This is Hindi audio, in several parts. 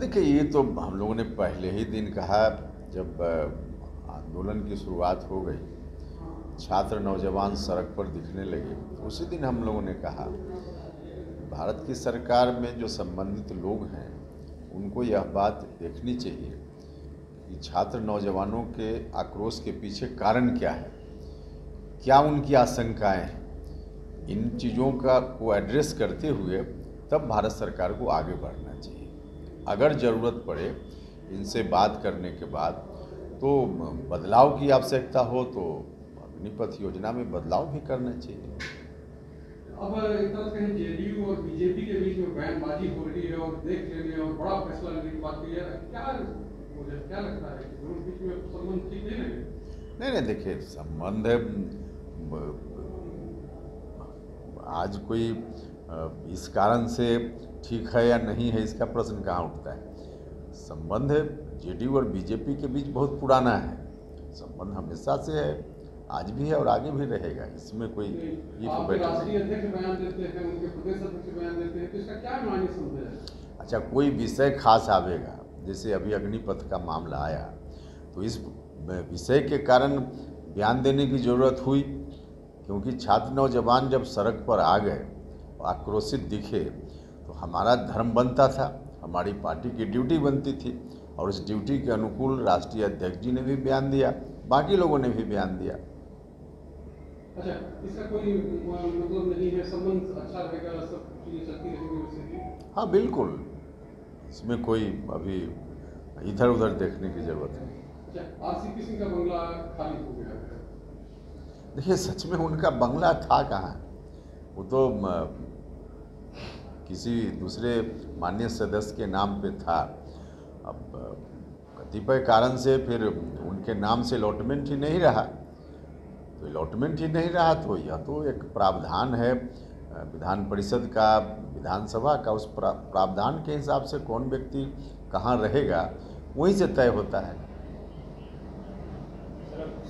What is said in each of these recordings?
देखिए, ये तो हम लोगों ने पहले ही दिन कहा, जब आंदोलन की शुरुआत हो गई, छात्र नौजवान सड़क पर दिखने लगे, उसी दिन हम लोगों ने कहा भारत की सरकार में जो संबंधित लोग हैं उनको यह बात देखनी चाहिए कि छात्र नौजवानों के आक्रोश के पीछे कारण क्या है, क्या उनकी आशंकाएं हैं। इन चीज़ों का को एड्रेस करते हुए तब भारत सरकार को आगे बढ़ना चाहिए। अगर ज़रूरत पड़े इनसे बात करने के बाद तो बदलाव की आवश्यकता हो तो अग्निपथ योजना में बदलाव भी करना चाहिए। अब एक तरह से जेडीयू और बीजेपी के बीच में बयानबाजी हो रही है और देख लेंगे और बड़ा फैसला लेने की बात की है, क्या लगता है बीच में संबंध ठीक नहीं है? नहीं, देखिए संबंध आज कोई इस कारण से ठीक है या नहीं है इसका प्रश्न कहाँ उठता है। संबंध जेडीयू और बीजेपी के बीच बहुत पुराना है, संबंध हमेशा से है, आज भी है और आगे भी रहेगा, इसमें कोई ये अच्छा कोई विषय खास आवेगा। जैसे अभी अग्निपथ का मामला आया तो इस विषय के कारण बयान देने की ज़रूरत हुई, क्योंकि छात्र नौजवान जब सड़क पर आ गए आक्रोशित दिखे तो हमारा धर्म बनता था, हमारी पार्टी की ड्यूटी बनती थी और उस ड्यूटी के अनुकूल राष्ट्रीय अध्यक्ष जी ने भी बयान दिया, बाकी लोगों ने भी बयान दिया। अच्छा, इसका कोई मतलब नहीं है, संबंध अच्छा रहेगा, सब चीजें चलती रहेंगी उससे? हाँ बिल्कुल, इसमें कोई अभी इधर उधर देखने की जरूरत नहीं। देखिए सच में उनका बंगला था कहाँ, वो तो किसी दूसरे माननीय सदस्य के नाम पे था। अब कतिपय कारण से फिर उनके नाम से अलॉटमेंट ही नहीं रहा, तो अलॉटमेंट ही नहीं रहा तो यह तो एक प्रावधान है विधान परिषद का, विधानसभा का, उस प्रावधान के हिसाब से कौन व्यक्ति कहाँ रहेगा वहीं से तय होता है।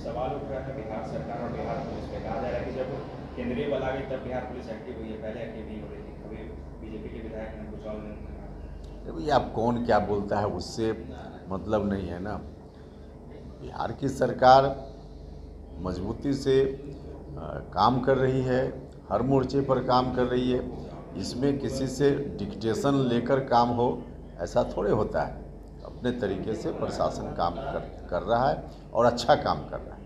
सवाल उठ रहा है बिहार सरकार और बिहार पुलिस में, कहा जा रहा है कि जब केंद्रीय बल आ गई तब बिहार पुलिस एक्टिव हुई है, पहले एक्टिव नहीं हो रही थी। अभी बीजेपी के विधायक ने कुछ और नहीं भैया, आप कौन क्या बोलता है उससे मतलब नहीं है ना। बिहार की सरकार मजबूती से काम कर रही है, हर मोर्चे पर काम कर रही है, इसमें किसी से डिक्टेशन लेकर काम हो ऐसा थोड़े होता है। अपने तरीके से प्रशासन काम कर रहा है और अच्छा काम कर रहा है।